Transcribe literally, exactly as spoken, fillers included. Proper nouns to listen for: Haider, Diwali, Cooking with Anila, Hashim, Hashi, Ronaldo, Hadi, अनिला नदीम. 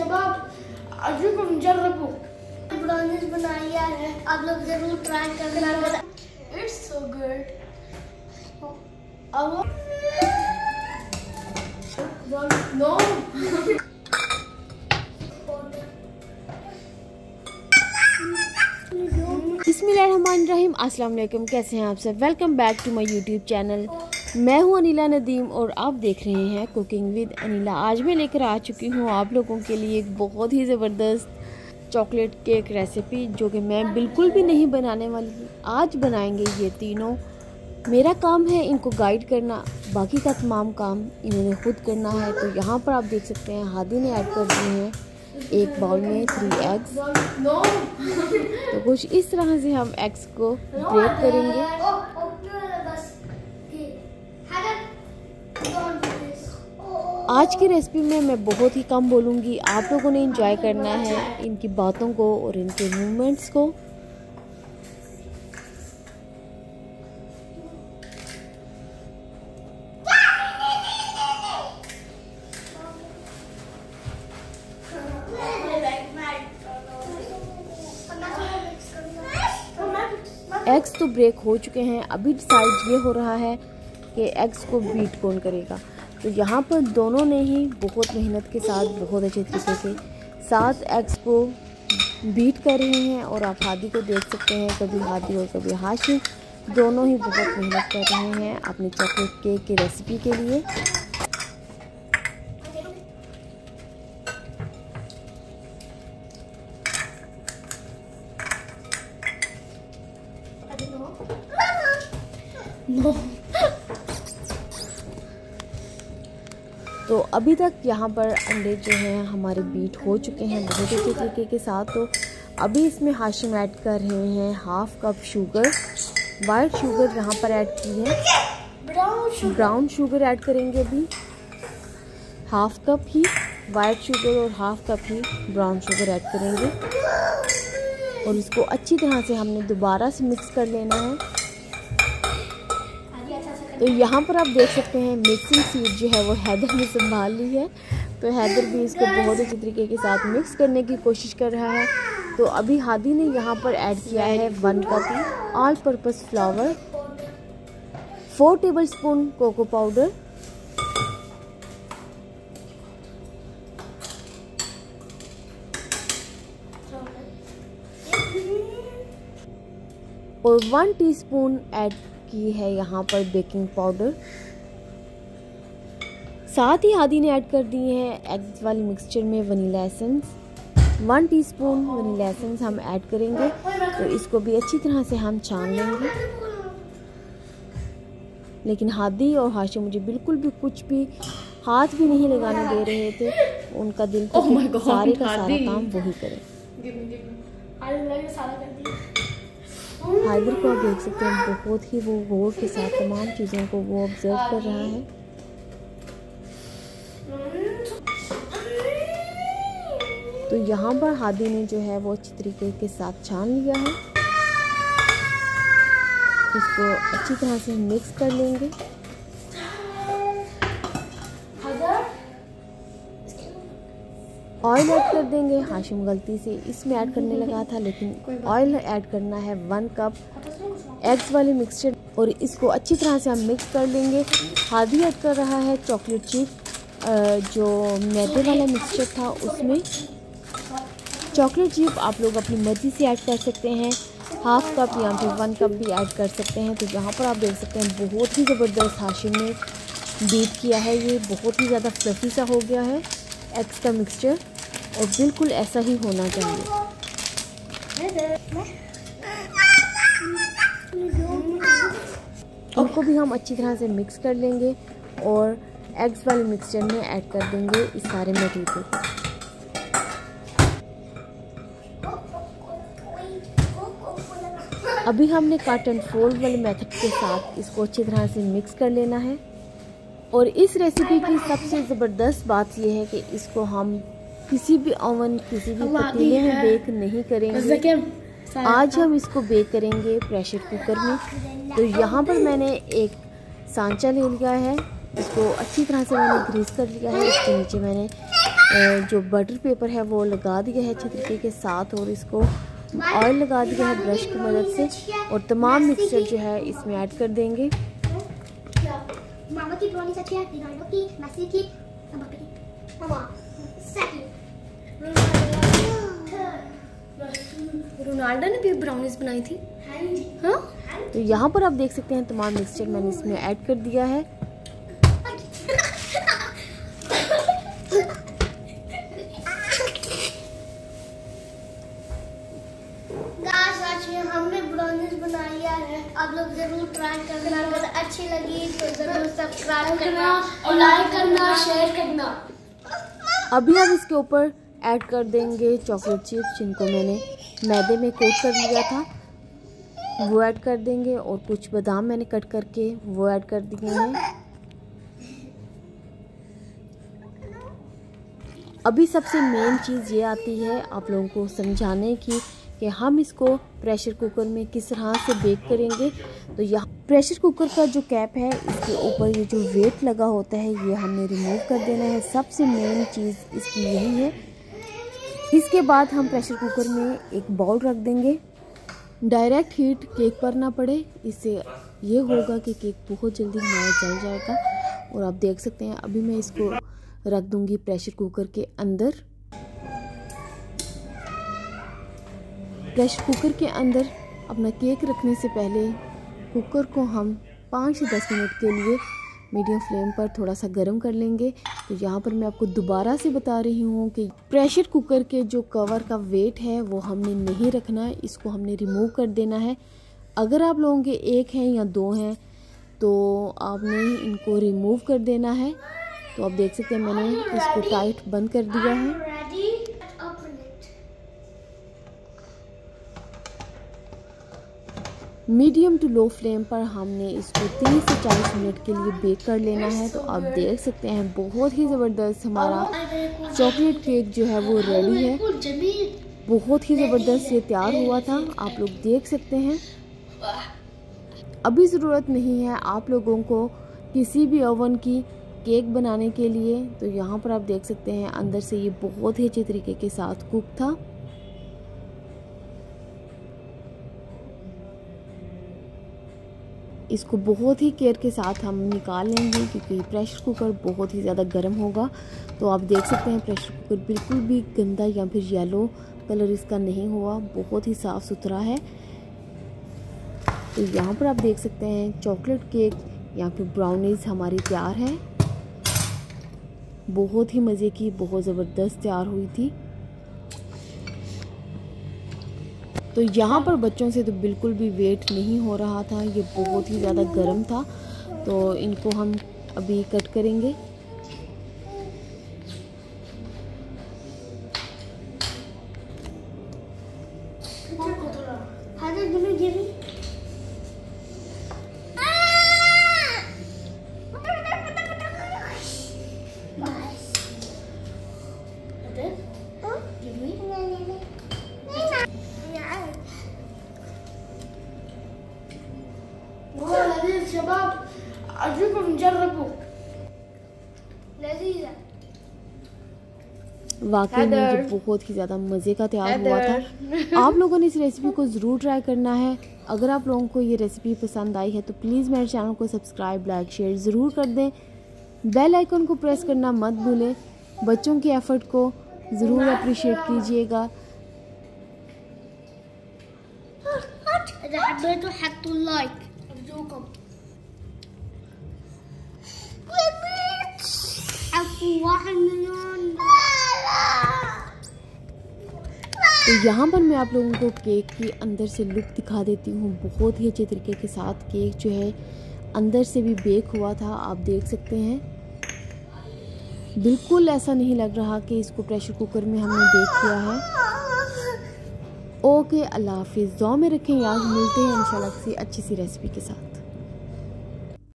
शबाब, अजूबा जर्रबू ब्राउनीज बनाई है, आप लोग जरूर ट्राई करना, इट्स सो गुड। अब नो बिस्मिल्लाहिर्रहमानिर्रहीम, अस्सलाम वालेकुम, कैसे हैं आप सब। Welcome back to my YouTube channel. मैं हूं अनिला नदीम और आप देख रहे हैं कुकिंग विद अनिला। आज मैं लेकर आ चुकी हूं आप लोगों के लिए एक बहुत ही ज़बरदस्त चॉकलेट केक रेसिपी, जो कि मैं बिल्कुल भी नहीं बनाने वाली। आज बनाएंगे ये तीनों। मेरा काम है इनको गाइड करना, बाकी का तमाम काम इन्होंने खुद करना है। तो यहाँ पर आप देख सकते हैं हादी ने ऐड कर दिए हैं एक बाउल में थ्री एग्स। तो कुछ इस तरह से हम एग्स को ग्रेट करेंगे। आज की रेसिपी में मैं बहुत ही कम बोलूँगी, आप लोगों ने एंजॉय करना है इनकी बातों को और इनके मूवमेंट्स को। एग्स तो ब्रेक हो चुके हैं, अभी डिसाइड ये हो रहा है कि एग्स को बीट कौन करेगा। तो यहाँ पर दोनों ने ही बहुत मेहनत के साथ, बहुत अच्छे तरीके से सात एग्स को बीट कर रहे हैं। और आप हादी को देख सकते हैं, कभी हादी और कभी हाशी, दोनों ही बहुत मेहनत कर रहे हैं अपने चॉकलेट केक की रेसिपी के लिए। No. तो अभी तक यहाँ पर अंडे जो हैं हमारे बीट हो चुके हैं बहुत अच्छे तरीके के साथ। तो अभी इसमें हाशिम ऐड कर रहे हैं half cup sugar, white sugar यहाँ पर ऐड की है, ब्राउन शुगर ऐड करेंगे अभी। हाफ कप ही वाइट शुगर और हाफ कप ही ब्राउन शुगर ऐड करेंगे और इसको अच्छी तरह से हमने दोबारा से मिक्स कर लेना है। तो यहाँ पर आप देख सकते हैं मिक्सिंग सीट जो है वो हैदर ने संभाल ली है। तो हैदर भी इसको बहुत अच्छे तरीके के साथ मिक्स करने की कोशिश कर रहा है। तो अभी हादी ने यहाँ पर ऐड किया है one cup all purpose flour, four tablespoon cocoa powder, और वन टीस्पून ऐड की है यहाँ पर बेकिंग पाउडर। साथ ही हादी ने ऐड कर दिए हैं एग्स वाले मिक्सचर में vanilla essence, one teaspoon vanilla essence हम ऐड करेंगे। तो इसको भी अच्छी तरह से हम छान लेंगे। लेकिन हादी और हाशिम मुझे बिल्कुल भी कुछ भी हाथ भी नहीं लगाने दे रहे थे, उनका दिल तो oh सारे का सारा काम वही करे। हाइदर को आप देख सकते हैं बहुत ही वो गौर के साथ तमाम चीज़ों को वो ऑब्जर्व कर रहा है। तो यहाँ पर हादी ने जो है वो अच्छी तरीके के साथ छान लिया है, इसको अच्छी तरह से मिक्स कर लेंगे। ऑयल ऐड कर देंगे, हाशिम गलती से इसमें ऐड करने लगा था, लेकिन ऑयल ऐड करना है वन कप एग्स वाले मिक्सचर और इसको अच्छी तरह से हम मिक्स कर लेंगे। हादी ऐड कर रहा है चॉकलेट चिप, जो मैदे वाला मिक्सचर था उसमें चॉकलेट चिप आप लोग अपनी मर्जी से ऐड कर सकते हैं, हाफ कप या फिर वन कप भी ऐड कर सकते हैं। तो यहाँ पर आप देख सकते हैं बहुत ही ज़बरदस्त हाशिम ने बीट किया है, ये बहुत ही ज़्यादा फ्लफी सा हो गया है एग्स का मिक्सचर और बिल्कुल ऐसा ही होना चाहिए। उनको भी हम अच्छी तरह से मिक्स कर लेंगे और एग्स वाले मिक्सचर में ऐड कर देंगे इस सारे मटीरियल को। अभी हमने कट एंड फोल्ड वाले मेथड के साथ इसको अच्छी तरह से मिक्स कर लेना है। और इस रेसिपी की सबसे ज़बरदस्त बात यह है कि इसको हम किसी भी ओवन, किसी भी पतीले में बेक नहीं करेंगे। आज हम इसको बेक करेंगे प्रेशर कुकर में। तो यहाँ पर मैंने एक सांचा ले लिया है, इसको अच्छी तरह से मैंने ग्रीस कर लिया है, इसके नीचे मैंने जो बटर पेपर है वो लगा दिया है अच्छे तरीके के साथ और इसको ऑयल लगा दिया है ब्रश की मदद से और तमाम मिक्सचर जो है इसमें ऐड कर देंगे। रोनाल्डो ने भी ब्राउनीज बनाई थी हाँ? तो यहाँ पर आप देख सकते हैं तमाम मिक्सचर मैंने इसमें ऐड कर दिया है। हमने ब्राउनीज बनाया है, आप लोग जरूर ट्राई करना, अगर अच्छी लगी तो जरूर सब्सक्राइब करना और लाइक करना, शेयर करना। अभी हम इसके ऊपर ऐड कर देंगे चॉकलेट चिप्स जिनको मैंने मैदे में कोट कर लिया था वो ऐड कर देंगे और कुछ बादाम मैंने कट करके वो ऐड कर दिए हैं। अभी सबसे मेन चीज़ ये आती है आप लोगों को समझाने की कि हम इसको प्रेशर कुकर में किस तरह से बेक करेंगे। तो यहाँ प्रेशर कुकर का जो कैप है इसके ऊपर ये जो वेट लगा होता है ये हमने रिमूव कर देना है, सबसे मेन चीज़ इसकी यही है। इसके बाद हम प्रेशर कुकर में एक बाउल रख देंगे, डायरेक्ट हीट केक पर ना पड़े, इससे ये होगा कि केक बहुत जल्दी हमारा जल जाएगा। और आप देख सकते हैं अभी मैं इसको रख दूँगी प्रेशर कुकर के अंदर। प्रेशर कुकर के अंदर अपना केक रखने से पहले कुकर को हम पाँच से दस मिनट के लिए मीडियम फ्लेम पर थोड़ा सा गर्म कर लेंगे। तो यहाँ पर मैं आपको दोबारा से बता रही हूँ कि प्रेशर कुकर के जो कवर का वेट है वो हमने नहीं रखना है, इसको हमने रिमूव कर देना है। अगर आप लोगों के एक हैं या दो हैं तो आपने इनको रिमूव कर देना है। तो आप देख सकते हैं मैंने इसको टाइट बंद कर दिया है। मीडियम टू लो फ्लेम पर हमने इसको तीस से चालीस मिनट के लिए बेक कर लेना है। तो आप देख सकते हैं बहुत ही ज़बरदस्त हमारा चॉकलेट केक जो है वो रेडी है, बहुत ही ज़बरदस्त ये तैयार हुआ था, आप लोग देख सकते हैं। अभी ज़रूरत नहीं है आप लोगों को किसी भी ओवन की केक बनाने के लिए। तो यहाँ पर आप देख सकते हैं अंदर से ये बहुत ही अच्छे तरीके के साथ कुक था। इसको बहुत ही केयर के साथ हम निकाल लेंगे क्योंकि प्रेशर कुकर बहुत ही ज़्यादा गर्म होगा। तो आप देख सकते हैं प्रेशर कुकर बिल्कुल भी गंदा या फिर येलो कलर इसका नहीं हुआ, बहुत ही साफ़ सुथरा है। तो यहाँ पर आप देख सकते हैं चॉकलेट केक या फिर ब्राउनीज हमारी तैयार है, बहुत ही मज़े की, बहुत ज़बरदस्त तैयार हुई थी। तो यहाँ पर बच्चों से तो बिल्कुल भी वेट नहीं हो रहा था, ये बहुत ही ज़्यादा गर्म था। तो इनको हम अभी कट करेंगे। شباب أرجوكم جربوا لذيذة वाकई में ये बहुत ही ज़्यादा मज़े का तैयार हुआ था। आप लोगों ने इस रेसिपी को ज़रूर ट्राई करना है। अगर आप लोगों को ये रेसिपी पसंद आई है तो प्लीज़ मेरे चैनल को सब्सक्राइब, लाइक, शेयर ज़रूर कर दें, बेल आइकन को प्रेस करना मत भूलें। बच्चों के एफर्ट को ज़रूर अप्रिशिएट कीजिएगा। तो यहाँ पर मैं आप लोगों को केक के अंदर से लुक दिखा देती हूँ। बहुत ही अच्छे तरीके के साथ केक जो है अंदर से भी बेक हुआ था, आप देख सकते हैं बिल्कुल ऐसा नहीं लग रहा कि इसको प्रेशर कुकर में हमने बेक किया है। ओके, अल्लाह हाफिज़, दुआ में रखें यार, मिलते हैं इंशाल्लाह किसी अच्छी सी रेसिपी के साथ।